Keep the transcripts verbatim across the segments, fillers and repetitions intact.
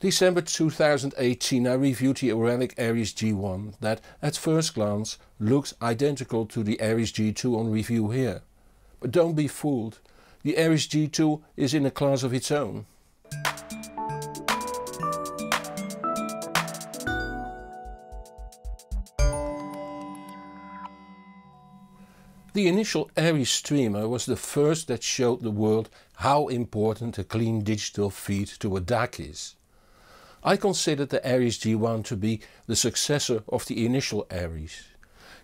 December two thousand eighteen I reviewed the Auralic Aries G one that, at first glance, looks identical to the Aries G two on review here. But don't be fooled, the Aries G two is in a class of its own. The initial Aries streamer was the first that showed the world how important a clean digital feed to a D A C is. I considered the Aries G one to be the successor of the initial Aries.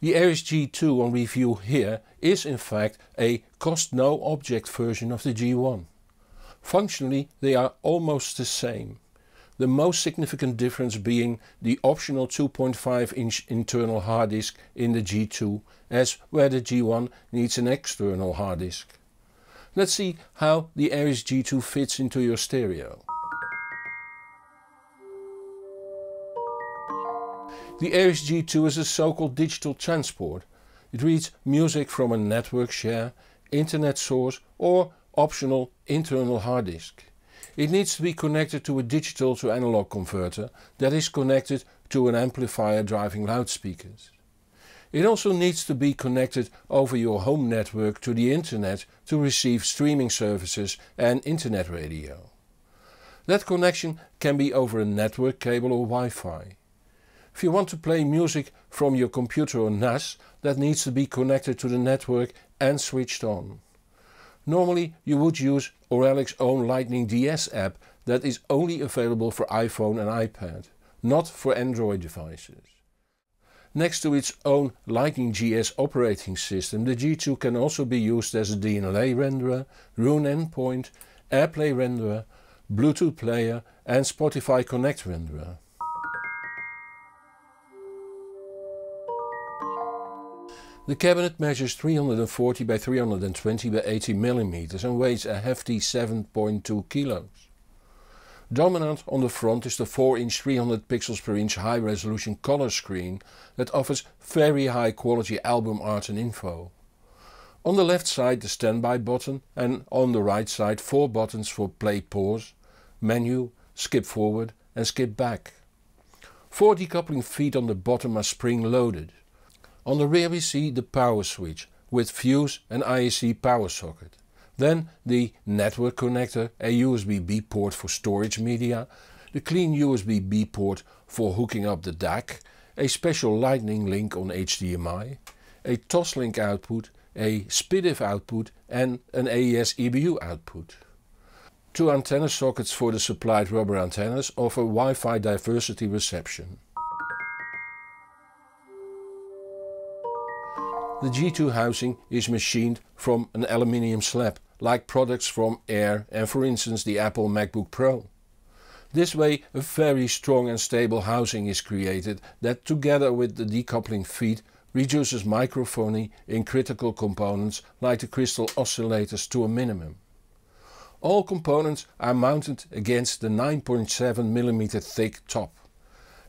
The Aries G two on review here is in fact a cost-no-object version of the G one. Functionally they are almost the same. The most significant difference being the optional two point five inch internal hard disk in the G two, as where the G one needs an external hard disk. Let's see how the Aries G two fits into your stereo. The Aries G two is a so-called digital transport. It reads music from a network share, internet source or optional internal hard disk. It needs to be connected to a digital to analog converter that is connected to an amplifier driving loudspeakers. It also needs to be connected over your home network to the internet to receive streaming services and internet radio. That connection can be over a network cable or Wi-Fi. If you want to play music from your computer or N A S, that needs to be connected to the network and switched on. Normally you would use Auralic's own Lightning D S app that is only available for iPhone and iPad, not for Android devices. Next to its own Lightning G S operating system, the G two can also be used as a D L N A renderer, Roon endpoint, AirPlay renderer, Bluetooth player and Spotify Connect renderer. The cabinet measures three hundred forty by three hundred twenty by eighty millimeters and weighs a hefty seven point two kilos. Dominant on the front is the four inch three hundred pixels per inch high resolution color screen that offers very high quality album art and info. On the left side the standby button and on the right side four buttons for play pause, menu, skip forward and skip back. Four decoupling feet on the bottom are spring loaded. On the rear we see the power switch with fuse and I E C power socket. Then the network connector, a U S B B port for storage media, the clean U S B B port for hooking up the D A C, a special Lightning Link on H D M I, a Toslink output, a S P D I F output and an A E S E B U output. Two antenna sockets for the supplied rubber antennas offer Wi-Fi diversity reception. The G two housing is machined from an aluminium slab, like products from Air and for instance the Apple MacBook Pro. This way a very strong and stable housing is created that together with the decoupling feed reduces microphony in critical components like the crystal oscillators to a minimum. All components are mounted against the nine point seven millimeter thick top.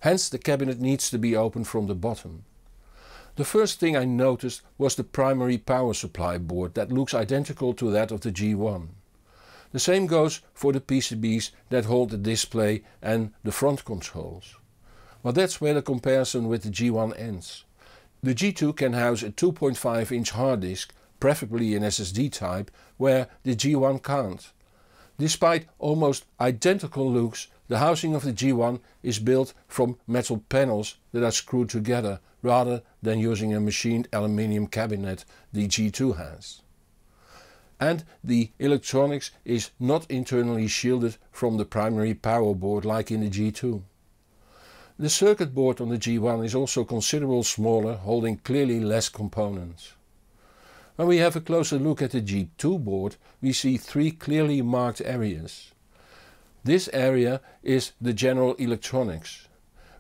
Hence the cabinet needs to be opened from the bottom. The first thing I noticed was the primary power supply board that looks identical to that of the G one. The same goes for the P C Bs that hold the display and the front controls. But that's where the comparison with the G one ends. The G two can house a two point five inch hard disk, preferably an S S D type, where the G one can't. Despite almost identical looks, the housing of the G one is built from metal panels that are screwed together, rather than using a machined aluminium cabinet the G two has. And the electronics is not internally shielded from the primary power board like in the G two. The circuit board on the G one is also considerably smaller, holding clearly less components. When we have a closer look at the G two board, we see three clearly marked areas. This area is the general electronics.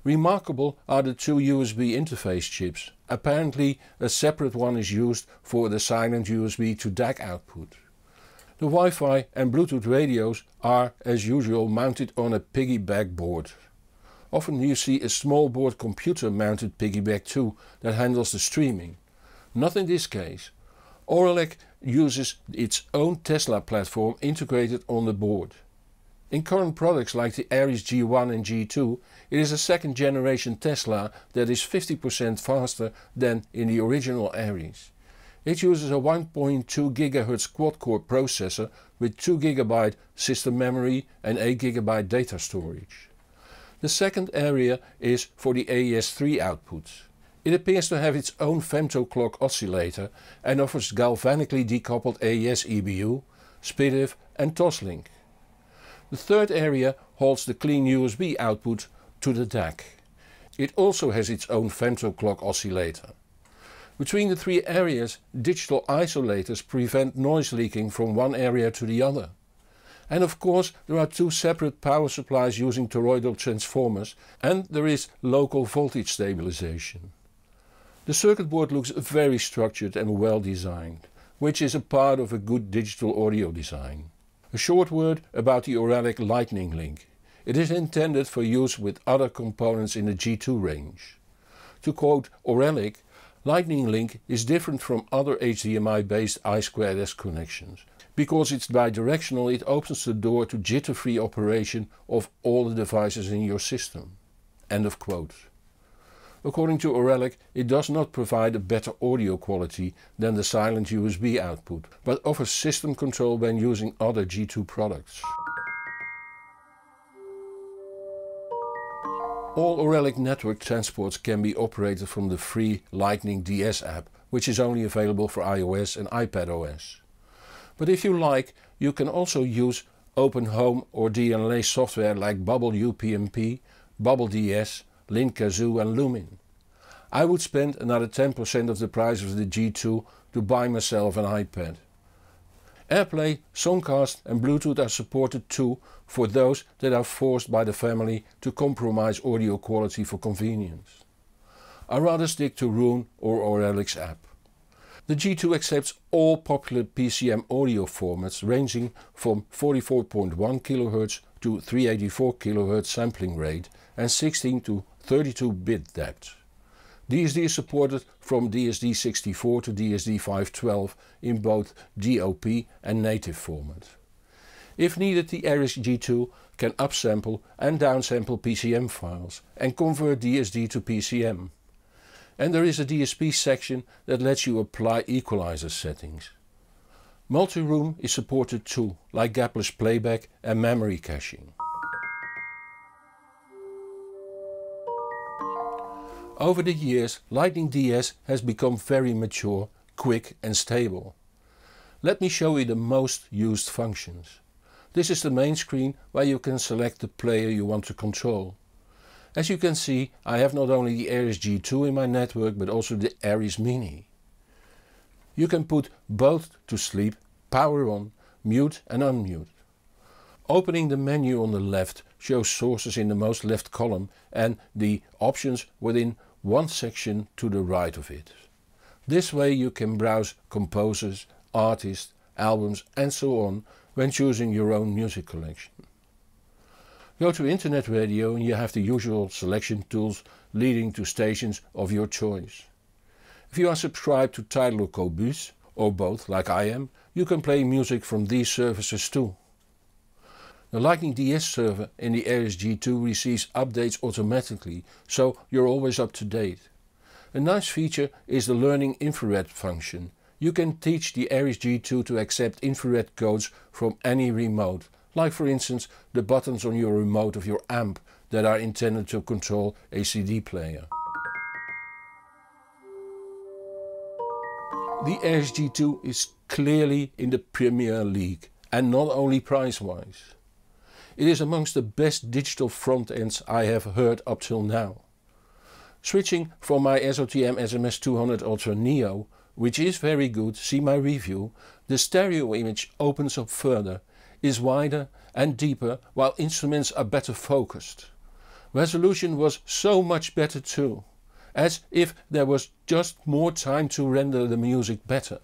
Remarkable are the two U S B interface chips. Apparently a separate one is used for the silent U S B to D A C output. The Wi-Fi and Bluetooth radios are, as usual, mounted on a piggyback board. Often you see a small board computer mounted piggyback too that handles the streaming. Not in this case. Auralic uses its own Tesla platform integrated on the board. In current products like the Aries G one and G two, it is a second generation Tesla that is fifty percent faster than in the original Aries. It uses a one point two gigahertz quad-core processor with two gigabyte system memory and eight gigabyte data storage. The second area is for the A E S three output. It appears to have its own femtoclock oscillator and offers galvanically decoupled A E S E B U, S P D I F and Toslink. The third area holds the clean U S B output to the D A C. It also has its own femtoclock oscillator. Between the three areas, digital isolators prevent noise leaking from one area to the other. And of course there are two separate power supplies using toroidal transformers, and there is local voltage stabilization. The circuit board looks very structured and well designed, which is a part of a good digital audio design. A short word about the Auralic Lightning Link. It is intended for use with other components in the G two range. To quote Auralic, Lightning Link is different from other H D M I-based I two S connections. Because it's bidirectional, it opens the door to jitter-free operation of all the devices in your system. End of quote. According to Auralic, it does not provide a better audio quality than the silent U S B output, but offers system control when using other G two products. All Auralic network transports can be operated from the free Lightning D S app, which is only available for iOS and iPadOS. But if you like, you can also use Open Home or D L N A software like Bubble U P n P, Bubble D S, Linn Kazoo and Lumin. I would spend another ten percent of the price of the G two to buy myself an iPad. AirPlay, Songcast and Bluetooth are supported too for those that are forced by the family to compromise audio quality for convenience. I rather stick to Roon or Auralic's app. The G two accepts all popular P C M audio formats ranging from forty-four point one kilohertz to three hundred eighty-four kilohertz sampling rate and sixteen to thirty-two bit depth. D S D is supported from D S D sixty-four to D S D five twelve in both D O P and native format. If needed, the Aries G two can upsample and downsample P C M files and convert D S D to P C M. And there is a D S P section that lets you apply equalizer settings. Multi-room is supported too, like gapless playback and memory caching. Over the years, Lightning D S has become very mature, quick and stable. Let me show you the most used functions. This is the main screen where you can select the player you want to control. As you can see, I have not only the Aries G two in my network but also the Aries Mini. You can put both to sleep, power on, mute and unmute. Opening the menu on the left shows sources in the most left column and the options within one section to the right of it. This way you can browse composers, artists, albums and so on when choosing your own music collection. Go to internet radio and you have the usual selection tools leading to stations of your choice. If you are subscribed to Tidal or Qobuz, or both like I am, you can play music from these services too. The Lightning D S server in the Aries G two receives updates automatically, so you're always up to date. A nice feature is the learning infrared function. You can teach the Aries G two to accept infrared codes from any remote, like for instance the buttons on your remote of your amp that are intended to control a C D player. The Aries G two is clearly in the Premier League, and not only price-wise. It is amongst the best digital front ends I have heard up till now. Switching from my S O T M S M S two hundred Ultra Neo, which is very good, see my review, the stereo image opens up further, is wider and deeper, while instruments are better focused. Resolution was so much better too. As if there was just more time to render the music better.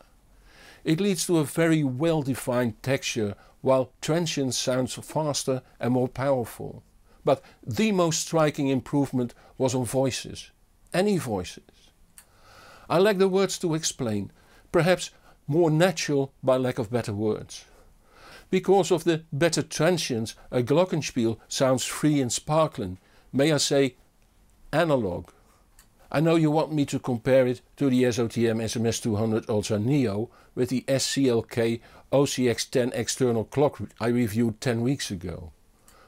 It leads to a very well-defined texture, while transient sounds faster and more powerful. But the most striking improvement was on voices. Any voices. I lack the words to explain, perhaps more natural by lack of better words. because of the better transients, a glockenspiel sounds free and sparkling, may I say analog. I know you want me to compare it to the S O T M S M S two hundred Ultra Neo with the S C L K O C X ten external clock I reviewed ten weeks ago.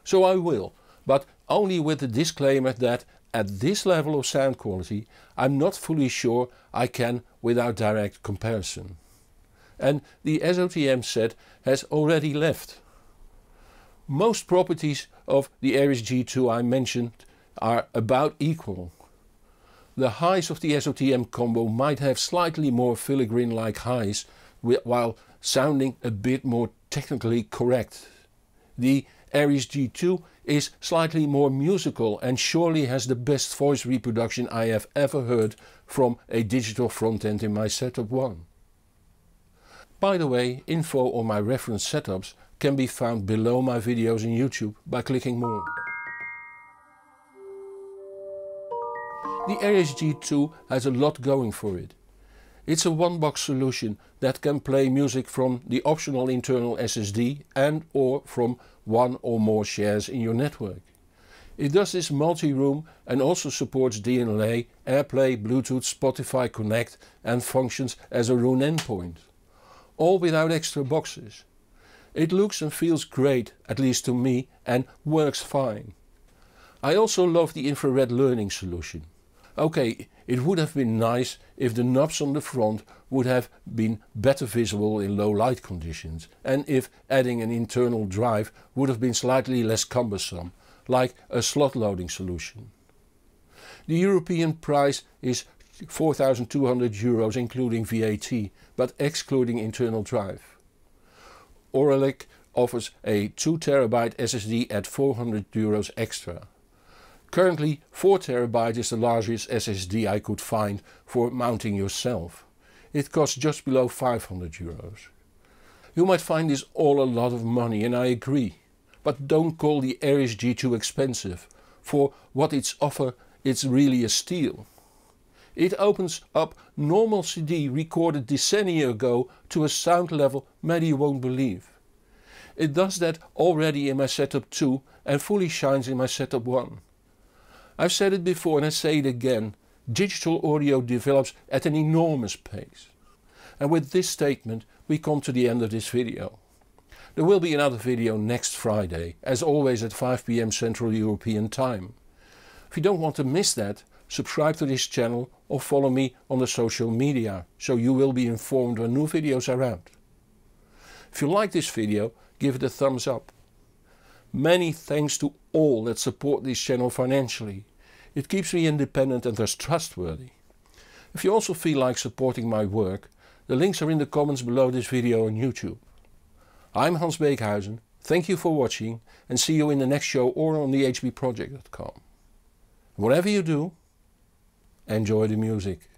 So I will, but only with the disclaimer that at this level of sound quality I'm not fully sure I can without direct comparison. And the S O T M set has already left. Most properties of the Aries G two I mentioned are about equal. The highs of the S O T M combo might have slightly more filigree like highs while sounding a bit more technically correct. The Aries G two is slightly more musical and surely has the best voice reproduction I have ever heard from a digital frontend in my setup one. By the way, info on my reference setups can be found below my videos in YouTube by clicking more. The Aries G two has a lot going for it. It's a one-box solution that can play music from the optional internal S S D and or from one or more shares in your network. It does this multi-room and also supports D L N A, AirPlay, Bluetooth, Spotify Connect and functions as a Roon endpoint. All without extra boxes. It looks and feels great, at least to me, and works fine. I also love the infrared learning solution. Okay, it would have been nice if the knobs on the front would have been better visible in low light conditions and if adding an internal drive would have been slightly less cumbersome, like a slot loading solution. The European price is four thousand two hundred euros including V A T, but excluding internal drive. Auralic offers a two terabyte S S D at four hundred euros extra. Currently four terabyte is the largest S S D I could find for mounting yourself. It costs just below five hundred euros. You might find this all a lot of money and I agree, but don't call the Aries G two expensive. For what it's offer, it's really a steal. It opens up normal C D recorded decennia ago to a sound level many you won't believe. It does that already in my setup two and fully shines in my setup one. I've said it before and I say it again, digital audio develops at an enormous pace. And with this statement we come to the end of this video. There will be another video next Friday, as always at five p m Central European time. If you don't want to miss that, subscribe to this channel or follow me on the social media, so you will be informed when new videos are out. If you like this video, give it a thumbs up. Many thanks to all that support this channel financially. It keeps me independent and thus trustworthy. If you also feel like supporting my work, the links are in the comments below this video on YouTube. I'm Hans Beekhuizen, thank you for watching and see you in the next show or on the H B project dot com. Whatever you do, enjoy the music.